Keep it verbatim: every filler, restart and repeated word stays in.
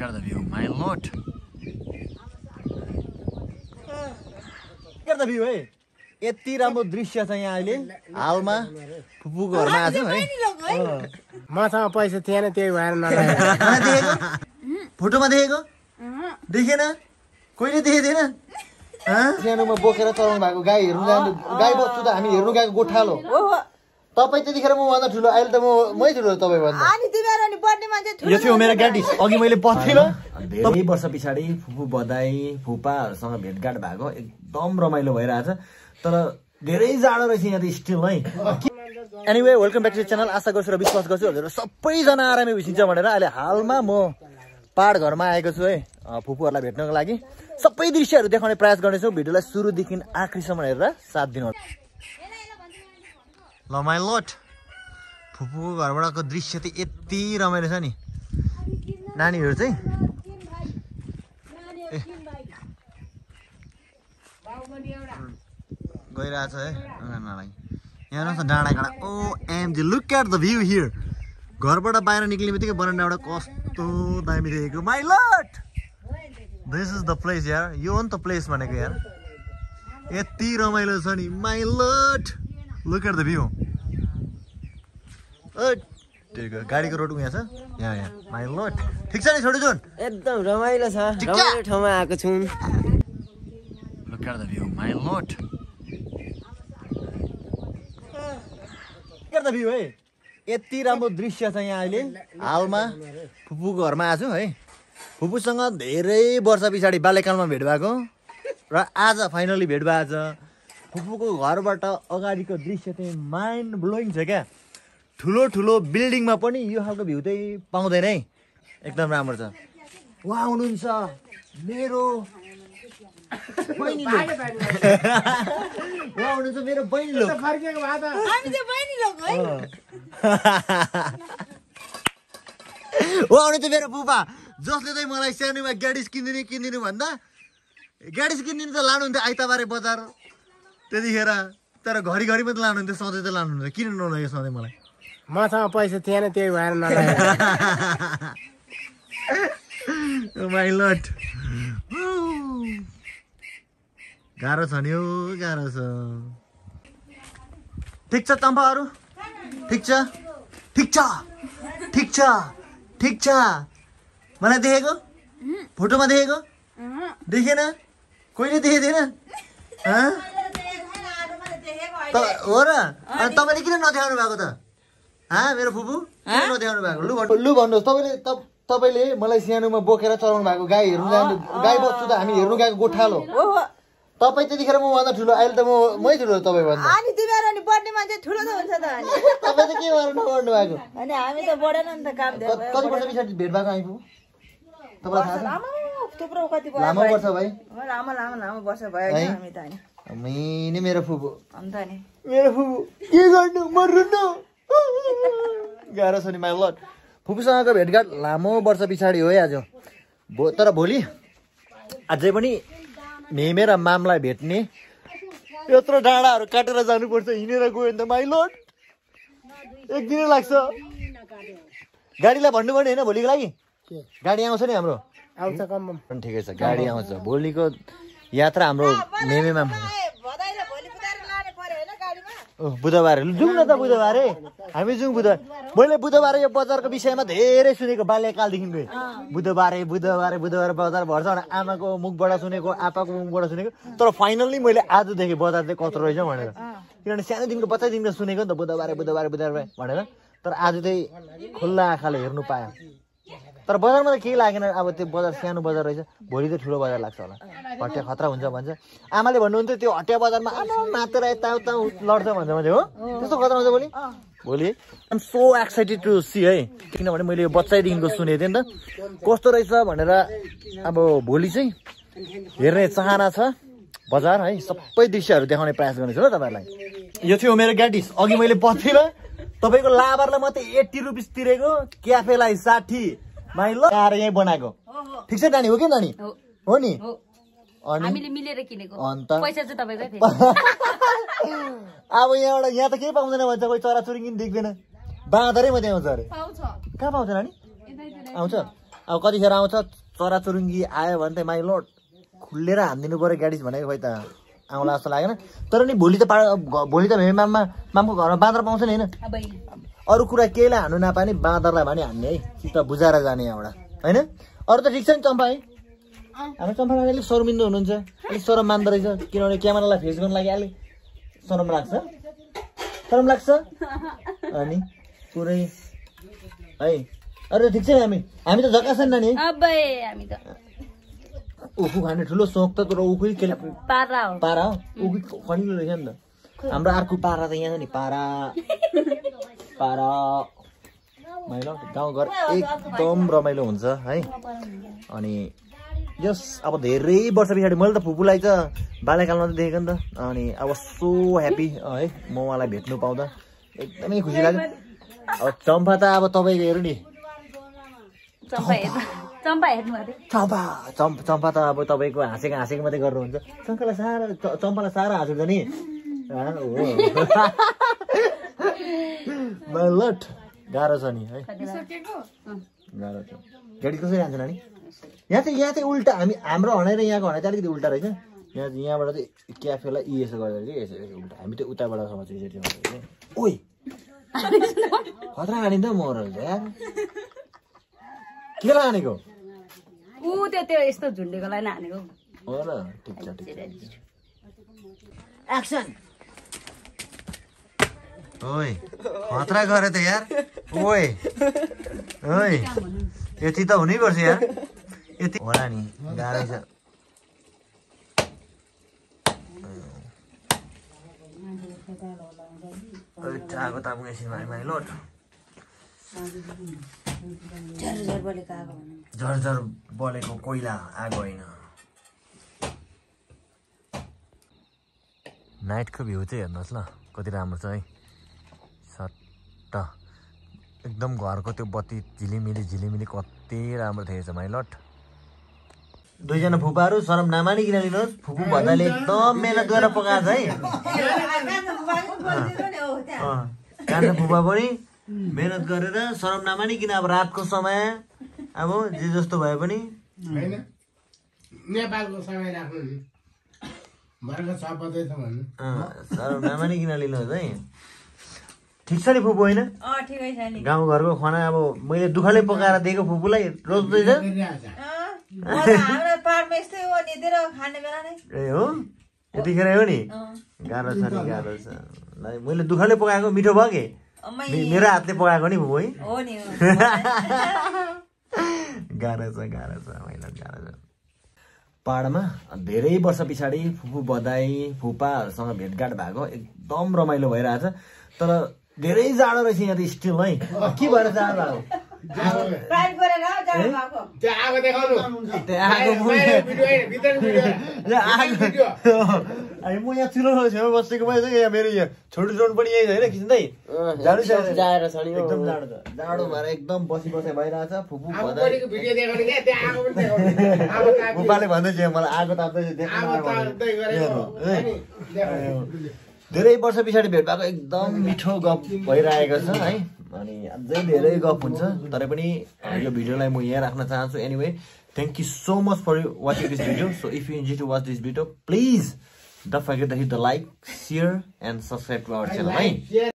Look at the view, my lord. Look at the view, eh? यति राम्रो दृश्य छ यहाँ अहिले हालमा फुपू घरमा आछौ है माछामा पैसा थिएन त्यही भएर नलाएको फोटोमा देखेको देखेन कहिले देखेदैन ह सानोमा बोकेर चलाउनु भएको गाई हेर्नु जानु गाई बच्चु त हामी हेर्नु गएको गोठालो तपाई त्यतिखेर म भन्दा ठुलो अहिले त म मै ठुलो तपाई भन्दा अनि तिम्रो अनि बड्ने मान्छे ठुलो यो थियो मेरो ग्याटिस अघि मैले पछिलो धेरै वर्ष पछाडी फुपू बधाई फुपाहरूसँग भेटघाट भएको एकदम रमाइलो भइरहेछ तर धेरै जाडो रहेछ यहाँ त स्टिल है anyway welcome back to the channel आशा गर्छु र विश्वास गर्छु हजुरहरु सबैजना आरामै बसिन्छ भनेर अहिले हालमा म पाहाड घरमा आएको छु है फुपूहरुलाई भेट्नको लागि सबै दृश्यहरु देखाउने प्रयास गर्नेछु भिडियोलाई सुरुदेखि आखिरसम्म हेरेर साथ दिनु होला ल माइ लट फुपूको घरबाटको दृश्य त यति रमाइलो छ नि नानीहरु चाहिँ गइराछ है नानालाई यहाँ न डाँडा काँडा O M G look at the view here घरबाट बाहिर निक्लिने बित्तिकै बरन्डाबाट कस्तो दामी देखेको my lord this is the place यार यो हो नि त प्लेस भनेको यार यति रमाइलो छ नि my lord look at the view गाडीको रोड उहाँ छ यहाँ यहाँ माइ लट ठिक छ नि छोटो जुन एकदम रमाइलो छ रमाइलो ठाउँमा आएको छु look at the view my lord गर्दा भ्यू है यति राम्रो दृश्य छ यहाँ अहिले हालमा फुपू घरमा आछु है फुपूसँग धेरै वर्ष पछाडी बाल्यकालमा भेट भएको र आज फाइनली भेट भएको छ फुपूको घरबाट अगाडिको दृश्य चाहिँ माइन्ड ब्लोइङ छ क्या ठुलो ठुलो बिल्डिङमा पनि यो खालको भ्यू चाहिँ पाउँदैन है एकदम राम्रो छ उहाँ हुनुहुन्छ मेरो मेरो बहिनी लोक उहाँ हुनुहुन्छ मेरो फुपा जसले चाहिँ मलाई सानोमा ग्याडिस किनिदिनु किनिदिनु भन्दा ग्याडिस किनिदिनु त लानुहुन्थ्यो आइतबारे बजार त्यतिखेर तर घरिघरि मात्रै लानुहुन्थ्यो सधैँ त लानुहुन्थ्यो किन नलाग्यो सधैँ मलाई माछामा पैसा थिएन त्यही भएर माइलट गाह्रो छ नि हौ गाह्रो छ ठिक छ चम्पाहरू ठिक छ ठिक छ ठिक छ ठिक छ मलाई देखेको फोटोमा देखेको देखेन कहिले देखेदैन हो र अनि तपाईँले किन नदेखाउनु भएको त हाँ मेरो फुपू किन नदेखाउनु भएको लु लु भन्नुहोस् तपाईँले तपाईँले मलाई सानोमा बोकेर चलाउनु भएको गाई हेर्नु जानु गाई बच्चु त हामी हेर्नु गएको गोठालो तपाईं त्यतिखेर म भन्दा ठुलो अहिले त म मै ठुलो तपाईँ भन्दा अनि तिम्रो अनि बड्ने मान्छे ठुलो त हुन्छ त अनि तपाईँ त के भएर नबड्नु भएको अनि हामी त बढेन नि त काम दियो कति वर्ष पछाडी भेट भएको आइपुग्यो तपाईलाई थाहा छ लामो थुप्रो कति भयो लामो वर्ष भयो लामो लामो लामो वर्ष भयो हामी त अनि मैले मेरो फुपू अनि त नि मेरो फुपू के गर्नु मर्नु गाह्रो छ नि माइ लट फुपूसँगको भेटघाट लामो वर्ष पछाडी हो है आज तर भोलि अझै पनि मेमे र मामलाई भेट्ने यत्रो डाँडाहरू काटेर जानुपर्छ हिँडेर गयो भने त माइ लट एक दिन लाग्छ गाडीलाई भन्नु पनि होइन भोलिको लागि गाडी आउँछ नि हाम्रो आउँछ कम्म पनि ठिकै छ गाडी आउँछ भोलिको यात्रा हाम्रो मेमेमा बुधबार जाउँ न त बुधबार हामी जाउँ बुधबार मैले बुधबार यो बजारको विषयमा धेरै सुनेको बाल्यकालदेखिको बुधबारे बुधबार बुधबार बजार भर्छ भने आमाको मुखबाट सुनेको आपाको मुखबाट सुनेको तर फाइनल्ली मैले आजदेखि बजार चाहिँ कत्रो रहेछ भनेर किनभने सानोदेखिको बच्चादेखिको सुनेको नि त बुधबार बुधबार बुधबार भनेर तर आज चाहिँ खुल्ला आँखाले हेर्नु पायो तर बजारमा त केही लागेन अब त्यो बजार सानो बजार रहेछ भोलि त ठुलो बजार लाग्छ होला हटिया खतरा हुन्छ भन्छ आमाले भन्नुहुन्थ्यो त्यो हटिया बजारमा आमा मातेर यताउता लड्छ भन्छ मैले हो त्यस्तो खतरा हुन्छ भोलि भोलि I'm so excited to see है किनभने मैले यो बच्चैदेखिको सुनेको थिएँ नि त कस्तो रहेछ भनेर अब भोलि चाहिँ हेर्ने चाहना छ बजार है सबै दृश्यहरू देखाउने प्रयास गर्नेछु ल तपाईँहरूलाई यो थियो मेरो ग्याटिस अघि मैले पछिल्लो तपाईँको लाभारलाई मात्रै एट्टी रुपिस तिरेको क्याफेलाई साठी माइलो आएर यहीँ बनाएको ठिक छ नानी हो कि नानी हो नि अब यहाँबाट यहाँ त केही पाउँदैन भन्छ कोही चराचुरुङ्गी पनि देख्दैन बाँदरै मात्रै आउँछ अरे कहाँ पाउँछ नानी आउँछ अब कतिखेर आउँछ चराचुरुङ्गी आयो भने त माइ लर्ड खुलेर हान्दिनु पर्यो ग्याडिस भनेको खोइ त आउँला जस्तो लागेन। तर नि भोलि त भोलि त मेमामा मामको घरमा बाँदर पाउँछ नि हैन, अरु कुरा केहीलाई हान्नु नपानी बाँदरलाई भने हान्ने है, कि त बुझाएर जाने एउटा हैन। अरु त ठीक छ नि चम्पा है, हाम्रो चम्पा अलिक शर्मिन्दो हुनुहुन्छ, अलिक शरम मान्दो रहेछ किनभने क्यामेरालाई फेस गर्न लागि अलिक शरम लाग्छ शरम लाग्छ अनि पुरै है। अरे ठीक छ नि हामी हामी त झकास नानी अबै हामी त उखु खाने ठुलो सोख त तर उखु के पारा हो पारा हो उखु खनिलो रहेछ नि त हाम्रो अर्को पारा त यहाँ छ नि पारा पारा माइलो गाउँ घर एकदम रमाइलो हुन्छ है। अनि यस अब धेरै वर्ष पछाडी मैले त फुपूलाई त बाल्यकालमा त देखेको नि त, अनि आई वाज सो ह्यापी है म उहाँलाई भेट्नु पाउँदा एकदमै खुसी लाग्यो। अब चम्पा त अब तपाईको हेर्नु नि चम्पा हेर्नु चम्पा हेर्नु अरे चम्पा चम्पा त अब तपाईको हाँसेको हाँसेको मात्रै गर्नुहुन्छ, चम्पालाई सारा चम्पालाई सारा हाँस्छ नि लट गाह्रो छ नि है गाह्रो छ। गाडी कसरी हान्छ नानी यहाँ चाहिँ यहाँ चाहिँ उल्टा हामी हाम्रो हनाएर यहाँको हनाएर चाहिँ अलिकति उल्टा रहेछ, यहाँ यहाँबाट चाहिँ क्याफेलाई यी यसो गर्दा कि यसो उल्टा हामी त्यो उताबाट समाउँछौँ ओइ खतरा हानिन्छ मरल यार के हानेको ऊ त्यो त्यो यस्तो झुन्डेको लागि हानेको हो र। ठिक छ ठिक छ एक्सन ओइ खतरा गरे त यार ओइ ओइ यति त हुनै पर्छ यार यति होला नि गाह्रै छ आगो तापु एकछिन भाइ भाइ लोट झरझर बोलेको आगो झरझर बोलेको कोइला आगो होइन। नाइटको भ्यू चाहिँ हेर्नुहोस् ल कति राम्रो छ है सट्ट एकदम घरको त्यो बत्ती झिलिमिली झिलिमिली कति राम्रो थिएछ माइ लट। दुईजना फुपाहरू शरम नमानी किन लिनुहोस् फुपू भन्दाले एकदम मेहनत गरेर पकाएको है कान्छा फुपा पनि मेहनत गरेर शरम नमानी किन अब रातको समय अब जे जस्तो भए पनि नेपालको समय राख्नु शरम नमानी किन लिनुहोस् है। ठिक छ नि फुपू होइन गाउँघरको खाना अब मैले दुःखले पकाएर दिएको फुपूलाई रोज्दैछ ए हो यतिखेर हो नि गाह्रो छ नि गाह्रो छ मैले दुःखले पकाएको मिठो भयो कि मेरो हातले पकाएको नि फुपू है गाह्रो छ गाह्रो छ मैले गाह्रो छ। पाहाडमा धेरै वर्ष पछाडि फुपू बधाई फुपाहरूसँग भेटघाट भएको एकदम रमाइलो भइरहेछ, तर धेरै जाडो रहेछ यहाँ त स्टिल है के भएर जाडो आगो म यहाँ चुलो छेउ बसेको भएछ मेरो यहाँ छोटो ड्रोन पनि यही होइन खिच्दै जाडो छ एकदम जाडो छ जाडो भएर एकदम बसी बसे भइरहेछ। फुपू फुपाले भन्दैछ मलाई आगो ताप्दैछ धेरै वर्ष पछाडि भेट भएको एकदम मिठो गफ भइरहेको छ है। अनि अझै धेरै गफ हुन्छ तर पनि यो भिडियोलाई म यहाँ राख्न चाहन्छु। Anyway thank you so much for watching this video. So if you enjoy to watch this video please don't forget to hit the like share and subscribe to our channel है।